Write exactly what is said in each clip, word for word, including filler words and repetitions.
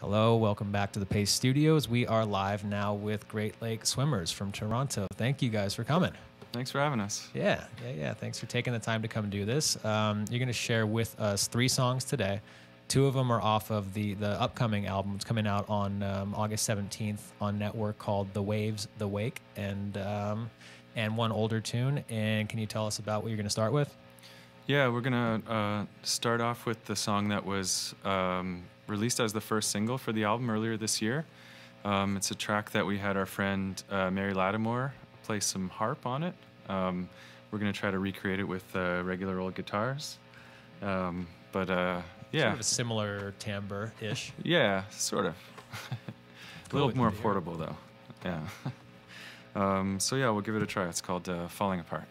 Hello, welcome back to the Pace Studios. We are live now with Great Lake Swimmers from Toronto. Thank you guys for coming. Thanks for having us. Yeah, yeah, yeah. Thanks for taking the time to come do this. Um, you're going to share with us three songs today. Two of them are off of the, the upcoming album. It's coming out on um, August seventeenth on network called The Waves, The Wake, and, um, and one older tune. And can you tell us about what you're going to start with? Yeah, we're going to uh, start off with the song that was um, released as the first single for the album earlier this year. Um, it's a track that we had our friend uh, Mary Lattimore play some harp on it. Um, we're going to try to recreate it with uh, regular old guitars. Um, but uh, yeah. Sort of a similar timbre-ish. Yeah, sort of. A little more affordable, though. Yeah. um, so yeah, we'll give it a try. It's called uh, Falling Apart.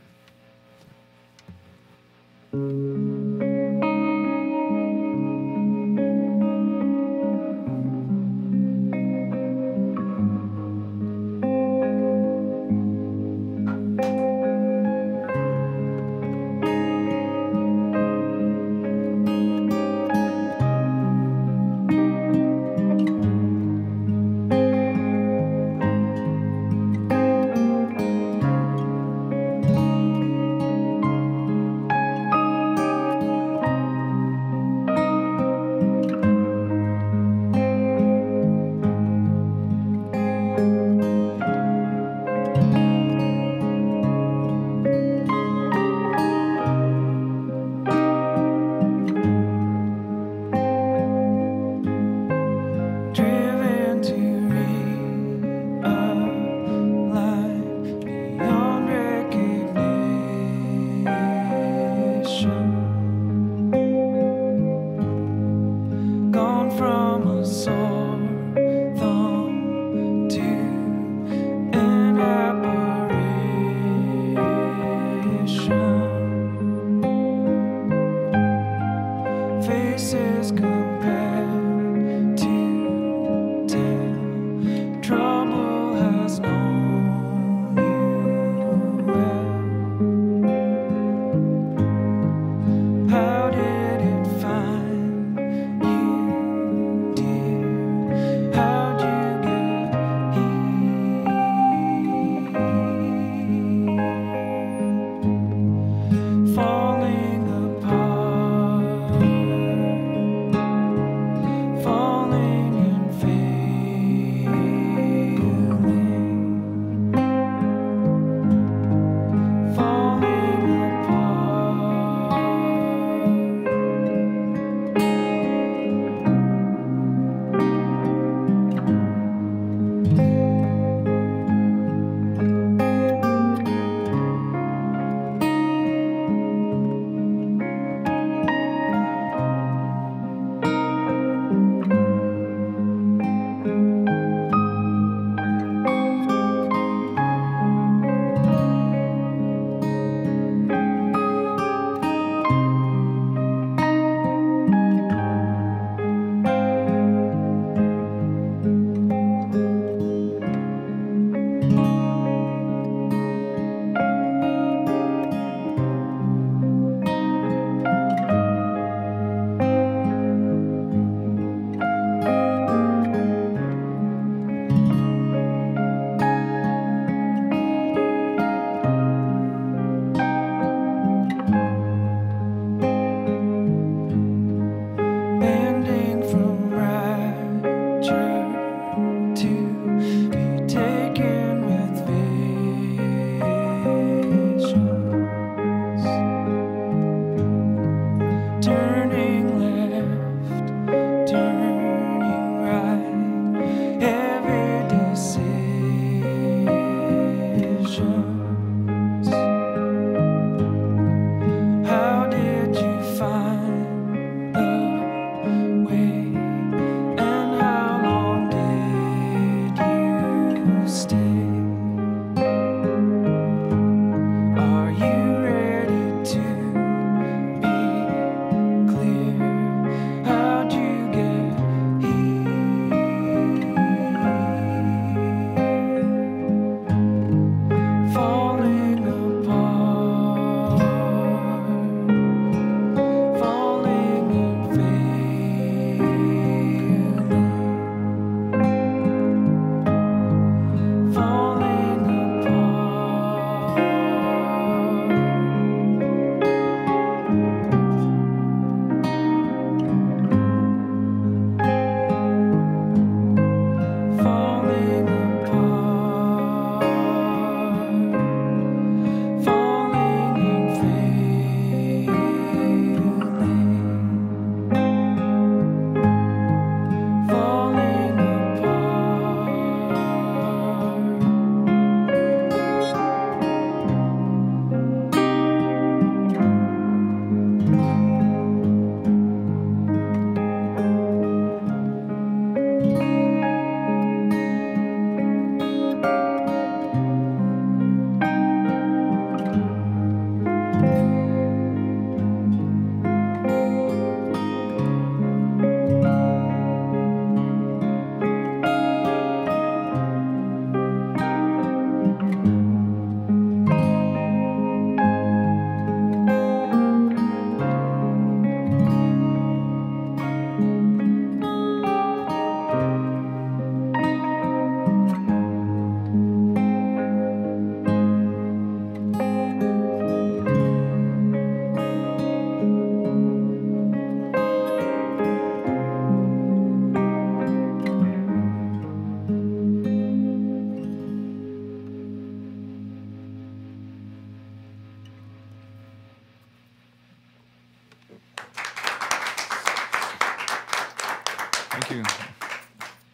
you.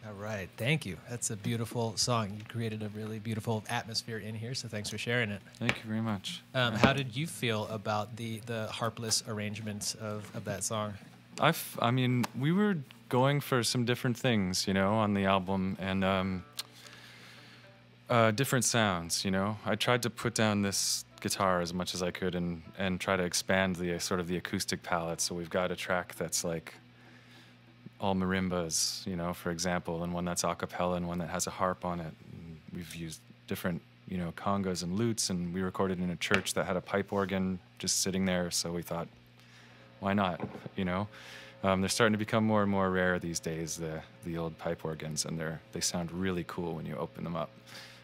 All right, thank you. That's a beautiful song. You created a really beautiful atmosphere in here, so thanks for sharing it. Thank you very much. Um, how did you feel about the, the harpless arrangements of, of that song? I, f I mean, we were going for some different things, you know, on the album, and um, uh, different sounds, you know. I tried to put down this guitar as much as I could and, and try to expand the uh, sort of the acoustic palette, so we've got a track that's like all marimbas, you know, for example, and one that's a cappella and one that has a harp on it. And we've used different, you know, congas and lutes, and we recorded in a church that had a pipe organ just sitting there, so we thought, why not, you know? Um, they're starting to become more and more rare these days, the, the old pipe organs, and they're, they sound really cool when you open them up.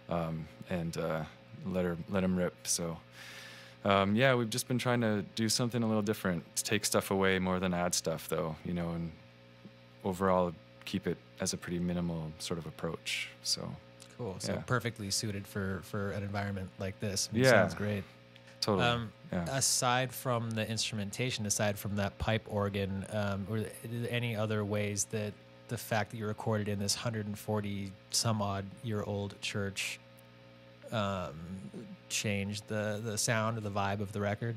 Um, and uh, let, her, let them rip, so. Um, yeah, we've just been trying to do something a little different, to take stuff away more than add stuff, though, you know, and overall keep it as a pretty minimal sort of approach, so. Cool, so yeah. Perfectly suited for, for an environment like this. It yeah. Sounds great. Totally. Um, yeah. Aside from the instrumentation, aside from that pipe organ, um, were there any other ways that the fact that you recorded in this one hundred forty some odd year old church um, changed the, the sound or the vibe of the record,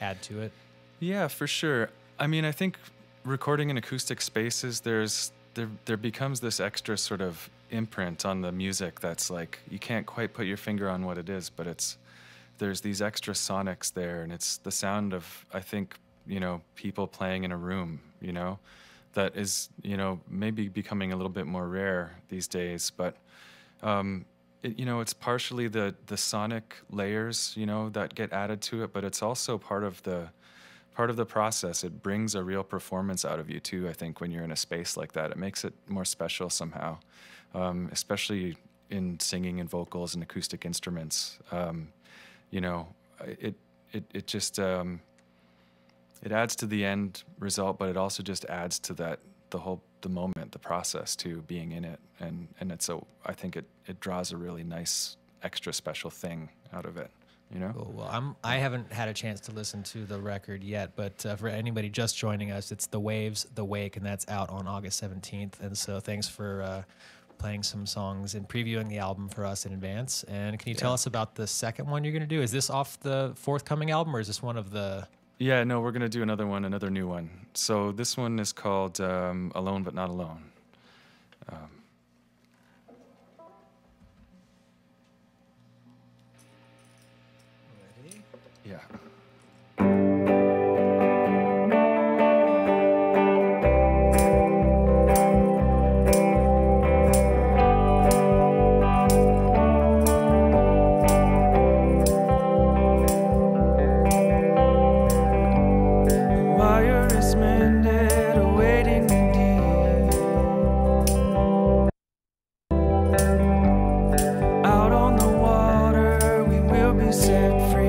add to it? Yeah, for sure. I mean, I think recording in acoustic spaces, there's there, there becomes this extra sort of imprint on the music that's like, you can't quite put your finger on what it is, but it's, there's these extra sonics there, and it's the sound of, I think, you know, people playing in a room, you know, that is, you know, maybe becoming a little bit more rare these days, but, um, it, you know, it's partially the, the sonic layers, you know, that get added to it, but it's also part of the, part of the process. It brings a real performance out of you too, I think, when you're in a space like that. It makes it more special somehow, um, especially in singing and vocals and acoustic instruments. Um, You know, it it it just um, it adds to the end result, but it also just adds to that the whole the moment, the process to being in it, and and it's a I think it it draws a really nice extra special thing out of it. You know. Cool. Well, I'm I haven't had a chance to listen to the record yet, but uh, for anybody just joining us, it's The Waves, The Wake, and that's out on August seventeenth. And so thanks for. Uh, playing some songs and previewing the album for us in advance. And can you yeah. tell us about the second one you're going to do? Is this off the forthcoming album, or is this one of the... Yeah, no, we're going to do another one, another new one. So this one is called um, Alone But Not Alone. Um, Ready? Yeah. Set free.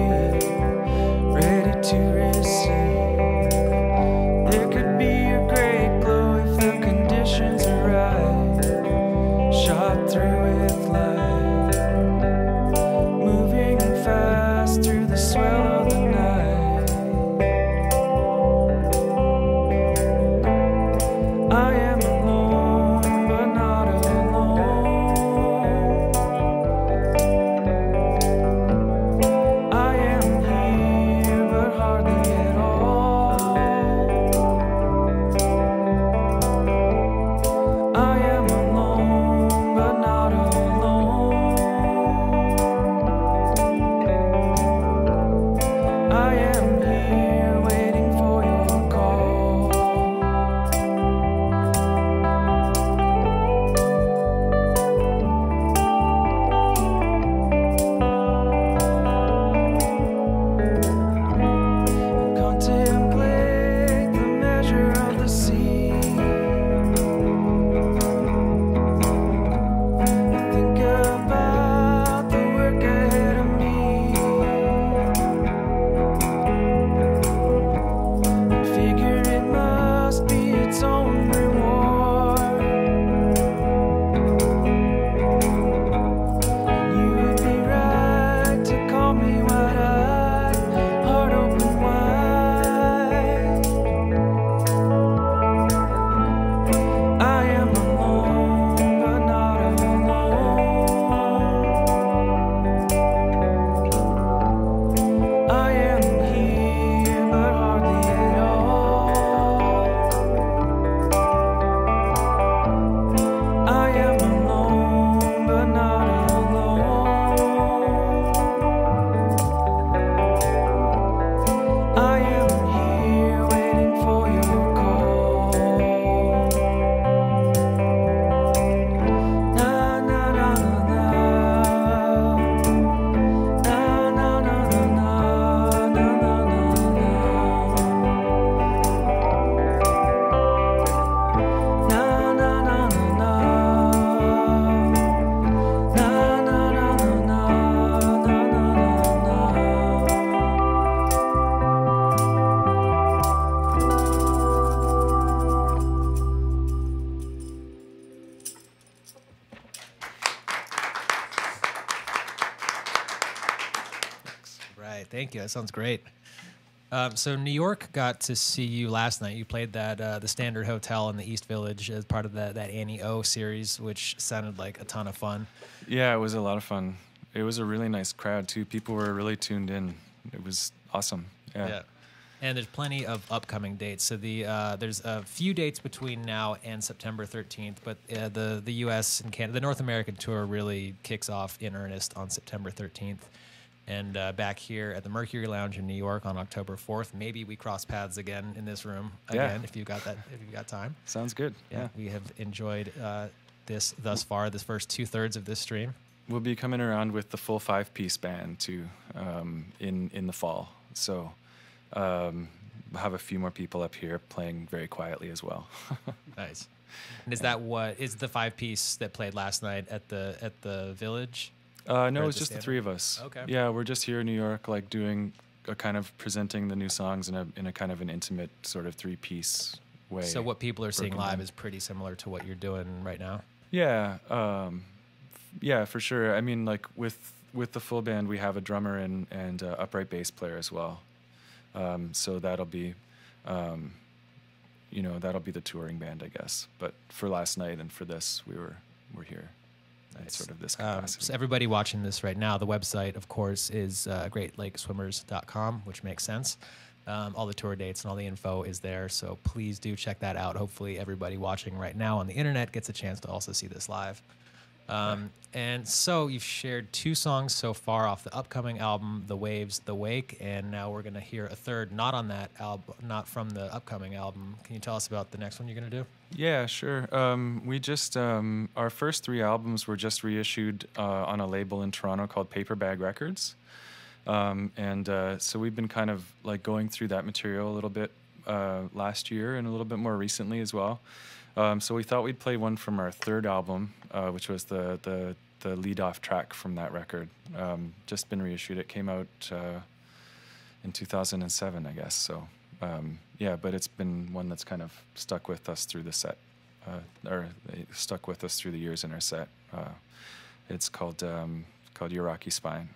Thank you. That sounds great. Um, so New York got to see you last night. You played that uh, the Standard Hotel in the East Village as part of that, that Annie O series, which sounded like a ton of fun. Yeah, it was a lot of fun. It was a really nice crowd, too. People were really tuned in. It was awesome. Yeah. yeah. And there's plenty of upcoming dates. So the uh, there's a few dates between now and September thirteenth, but uh, the, the U S and Canada, the North American tour really kicks off in earnest on September thirteenth. And uh, back here at the Mercury Lounge in New York on October fourth. Maybe we cross paths again in this room again yeah. if you got that if you got time. Sounds good. Yeah, yeah. We have enjoyed uh, this thus far. This first two thirds of this stream. We'll be coming around with the full five piece band too um, in in the fall. So um, we'll have a few more people up here playing very quietly as well. Nice. And is yeah. that what is the five piece that played last night at the at the Village? Uh, no, it's just the three of us. Okay. Yeah, we're just here in New York, like doing a kind of presenting the new songs in a in a kind of an intimate sort of three piece way. So what people are seeing live is pretty similar to what you're doing right now. Yeah, um, yeah, for sure. I mean, like with with the full band, we have a drummer and and uh, upright bass player as well. Um, so that'll be, um, you know, that'll be the touring band, I guess. But for last night and for this, we were we're here. Nice. Sort of this um, so everybody watching this right now, the website, of course, is uh, great lake swimmers dot com, which makes sense. Um, all the tour dates and all the info is there, so please do check that out. Hopefully everybody watching right now on the internet gets a chance to also see this live. Um, right. And so you've shared two songs so far off the upcoming album, The Waves, The Wake, and now we're going to hear a third not on that album, not from the upcoming album. Can you tell us about the next one you're going to do? Yeah, sure. Um, we just, um, our first three albums were just reissued uh, on a label in Toronto called Paper Bag Records. Um, and uh, so we've been kind of like going through that material a little bit uh, last year and a little bit more recently as well. Um, so we thought we'd play one from our third album, uh, which was the, the, the lead-off track from that record. Um, just been reissued. It came out uh, in two thousand seven, I guess. So, um, yeah, but it's been one that's kind of stuck with us through the set, uh, or stuck with us through the years in our set. Uh, it's called, um, called Your Rocky Spine.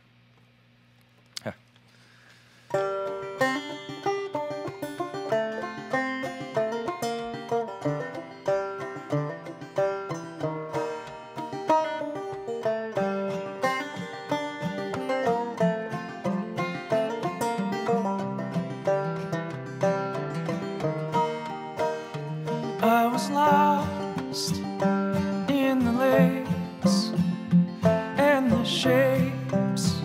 In the lakes and the shapes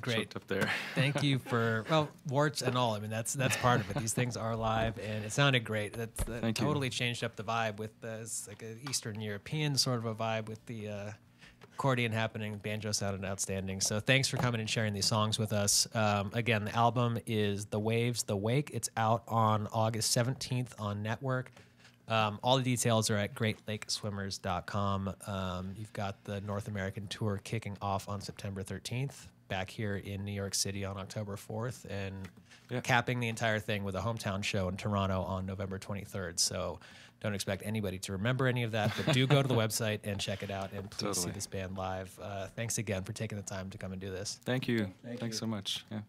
great. Up there. Thank you for, well, warts and all. I mean, that's that's part of it. These things are live, and it sounded great. That, that totally you. changed up the vibe with uh, it's like an Eastern European sort of a vibe with the uh, accordion happening, banjo sounded outstanding. So thanks for coming and sharing these songs with us. Um, again, the album is The Waves, The Wake. It's out on August seventeenth on Network. Um, all the details are at great lake swimmers dot com. Um, you've got the North American tour kicking off on September thirteenth, back here in New York City on October fourth, and yeah. capping the entire thing with a hometown show in Toronto on November twenty-third. So don't expect anybody to remember any of that, but do go to the website and check it out, and please totally. see this band live. Uh, thanks again for taking the time to come and do this. Thank you. Thank Thanks you. so much. Yeah.